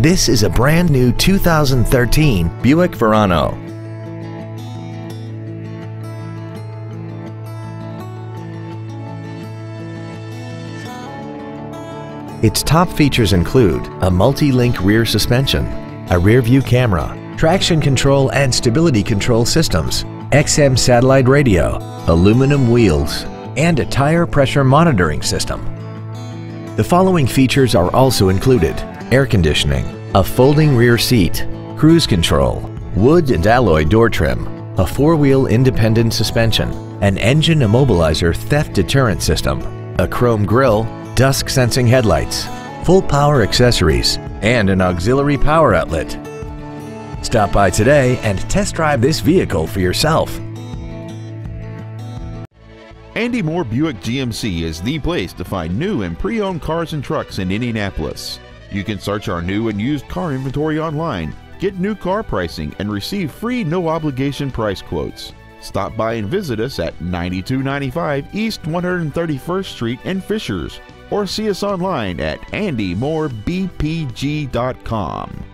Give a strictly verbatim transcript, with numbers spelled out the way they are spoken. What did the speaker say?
This is a brand new two thousand thirteen Buick Verano. Its top features include a multi-link rear suspension, a rear-view camera, traction control and stability control systems, X M satellite radio, aluminum wheels, and a tire pressure monitoring system. The following features are also included: air conditioning, a folding rear seat, cruise control, wood and alloy door trim, a four-wheel independent suspension, an engine immobilizer theft deterrent system, a chrome grille, dusk sensing headlights, full power accessories, and an auxiliary power outlet. Stop by today and test drive this vehicle for yourself. Andy Mohr Buick G M C is the place to find new and pre-owned cars and trucks in Indianapolis. You can search our new and used car inventory online, get new car pricing, and receive free no-obligation price quotes. Stop by and visit us at ninety-two ninety-five East one hundred thirty-first Street in Fishers, or see us online at andy mohr b p g dot com.